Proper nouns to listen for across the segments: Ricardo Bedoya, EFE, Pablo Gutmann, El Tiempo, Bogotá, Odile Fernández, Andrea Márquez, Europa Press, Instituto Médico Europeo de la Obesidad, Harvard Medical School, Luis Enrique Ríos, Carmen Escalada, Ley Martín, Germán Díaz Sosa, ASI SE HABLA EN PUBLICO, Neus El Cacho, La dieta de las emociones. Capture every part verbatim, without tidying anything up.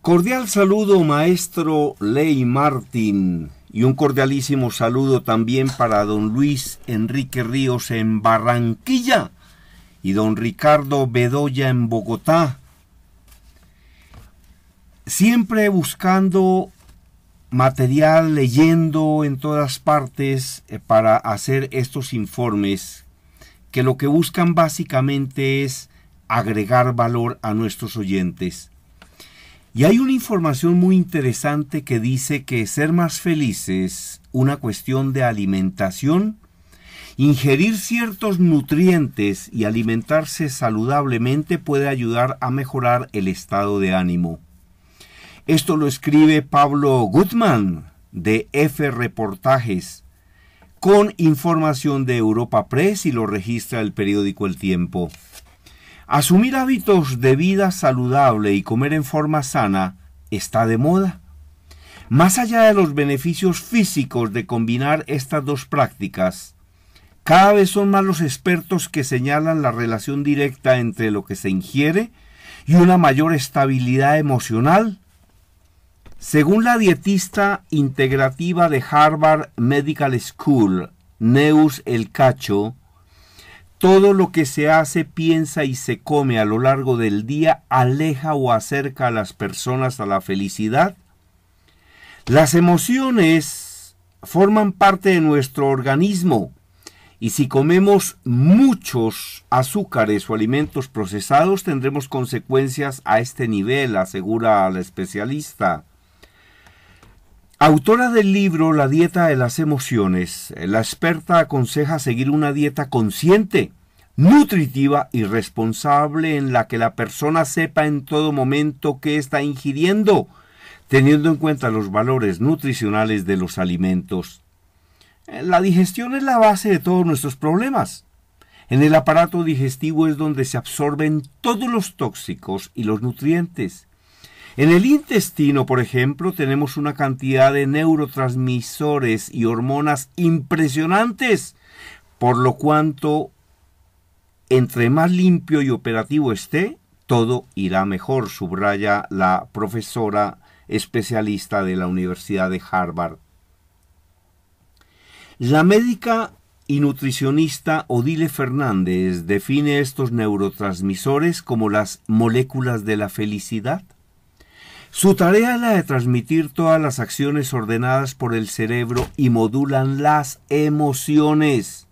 Cordial saludo, maestro Ley Martín, y un cordialísimo saludo también para don Luis Enrique Ríos en Barranquilla y don Ricardo Bedoya en Bogotá. Siempre buscando material, leyendo en todas partes para hacer estos informes que lo que buscan básicamente es agregar valor a nuestros oyentes. Y hay una información muy interesante que dice que ser más felices, una cuestión de alimentación, ingerir ciertos nutrientes y alimentarse saludablemente puede ayudar a mejorar el estado de ánimo. Esto lo escribe Pablo Gutmann de E F E Reportajes, con información de Europa Press, y lo registra el periódico El Tiempo. Asumir hábitos de vida saludable y comer en forma sana está de moda. Más allá de los beneficios físicos de combinar estas dos prácticas, cada vez son más los expertos que señalan la relación directa entre lo que se ingiere y una mayor estabilidad emocional. Según la dietista integrativa de Harvard Medical School, Neus El Cacho, todo lo que se hace, piensa y se come a lo largo del día aleja o acerca a las personas a la felicidad. Las emociones forman parte de nuestro organismo y si comemos muchos azúcares o alimentos procesados tendremos consecuencias a este nivel, asegura la especialista. Autora del libro La dieta de las emociones, la experta aconseja seguir una dieta consciente, nutritiva y responsable en la que la persona sepa en todo momento qué está ingiriendo, teniendo en cuenta los valores nutricionales de los alimentos. La digestión es la base de todos nuestros problemas. En el aparato digestivo es donde se absorben todos los tóxicos y los nutrientes. En el intestino, por ejemplo, tenemos una cantidad de neurotransmisores y hormonas impresionantes, por lo cuanto, entre más limpio y operativo esté, todo irá mejor, subraya la profesora especialista de la Universidad de Harvard. La médica y nutricionista Odile Fernández define estos neurotransmisores como las moléculas de la felicidad. Su tarea es la de transmitir todas las acciones ordenadas por el cerebro y modulan las emociones.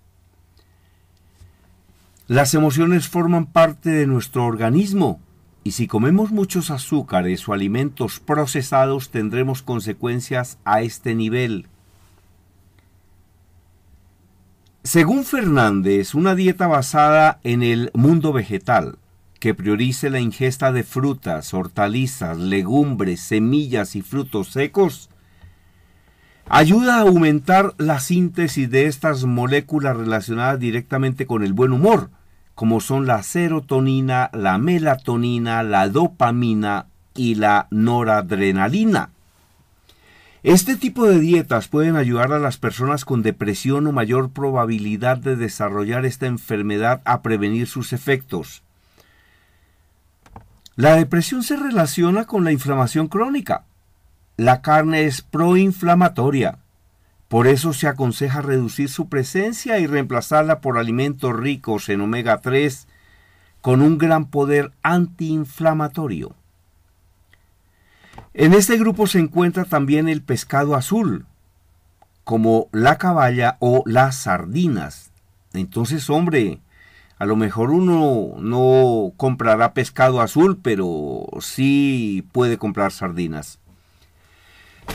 Las emociones forman parte de nuestro organismo y si comemos muchos azúcares o alimentos procesados tendremos consecuencias a este nivel. Según Fernández, una dieta basada en el mundo vegetal, que priorice la ingesta de frutas, hortalizas, legumbres, semillas y frutos secos, ayuda a aumentar la síntesis de estas moléculas relacionadas directamente con el buen humor, como son la serotonina, la melatonina, la dopamina y la noradrenalina. Este tipo de dietas pueden ayudar a las personas con depresión o mayor probabilidad de desarrollar esta enfermedad a prevenir sus efectos. La depresión se relaciona con la inflamación crónica. La carne es proinflamatoria. Por eso se aconseja reducir su presencia y reemplazarla por alimentos ricos en omega tres con un gran poder antiinflamatorio. En este grupo se encuentra también el pescado azul, como la caballa o las sardinas. Entonces, hombre, a lo mejor uno no comprará pescado azul, pero sí puede comprar sardinas.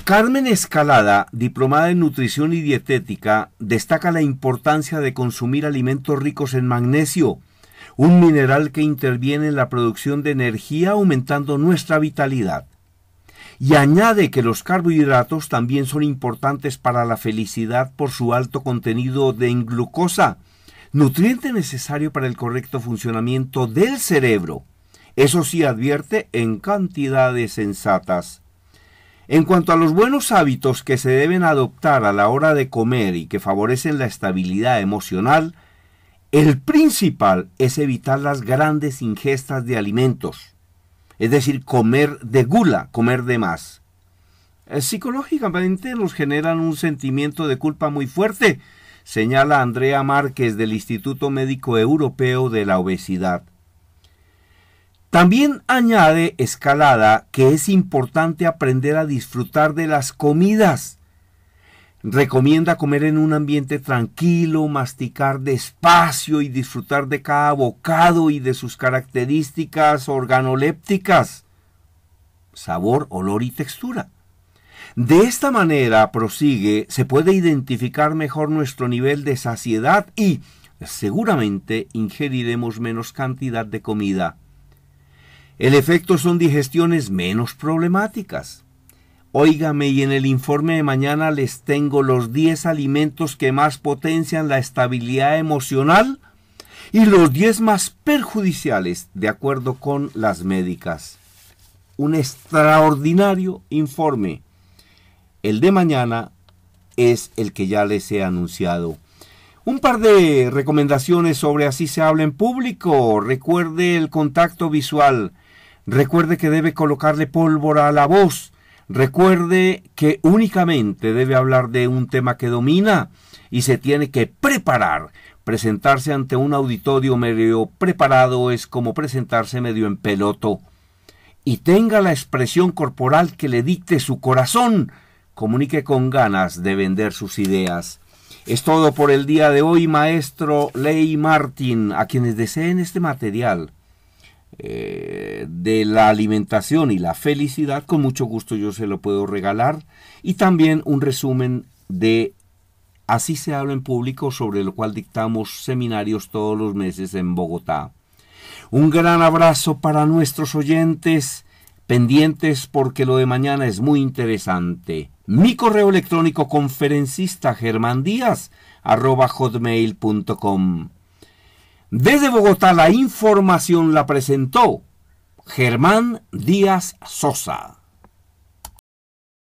Carmen Escalada, diplomada en nutrición y dietética, destaca la importancia de consumir alimentos ricos en magnesio, un mineral que interviene en la producción de energía aumentando nuestra vitalidad. Y añade que los carbohidratos también son importantes para la felicidad por su alto contenido de glucosa, nutriente necesario para el correcto funcionamiento del cerebro. Eso sí, advierte, en cantidades sensatas. En cuanto a los buenos hábitos que se deben adoptar a la hora de comer y que favorecen la estabilidad emocional, el principal es evitar las grandes ingestas de alimentos. es decir, comer de gula, comer de más. Psicológicamente nos generan un sentimiento de culpa muy fuerte, señala Andrea Márquez del Instituto Médico Europeo de la Obesidad. También añade Escalada que es importante aprender a disfrutar de las comidas. Recomienda comer en un ambiente tranquilo, masticar despacio y disfrutar de cada bocado y de sus características organolépticas, sabor, olor y textura. De esta manera, prosigue, se puede identificar mejor nuestro nivel de saciedad y seguramente ingeriremos menos cantidad de comida. El efecto son digestiones menos problemáticas. Óigame, y en el informe de mañana les tengo los diez alimentos que más potencian la estabilidad emocional y los diez más perjudiciales, de acuerdo con las médicas. Un extraordinario informe. El de mañana es el que ya les he anunciado. Un par de recomendaciones sobre Así se habla en público. Recuerde el contacto visual. Recuerde que debe colocarle pólvora a la voz. Recuerde que únicamente debe hablar de un tema que domina y se tiene que preparar. Presentarse ante un auditorio medio preparado es como presentarse medio en peloto. Y tenga la expresión corporal que le dicte su corazón. Comunique con ganas de vender sus ideas. Es todo por el día de hoy, maestro Ley Martín. A quienes deseen este material eh, de la alimentación y la felicidad, con mucho gusto yo se lo puedo regalar. Y también un resumen de Así se habla en público, sobre lo cual dictamos seminarios todos los meses en Bogotá. Un gran abrazo para nuestros oyentes. Pendientes, porque lo de mañana es muy interesante. Mi correo electrónico, conferencista Germán Díaz, arroba hotmail punto com. Desde Bogotá, la información la presentó Germán Díaz Sosa.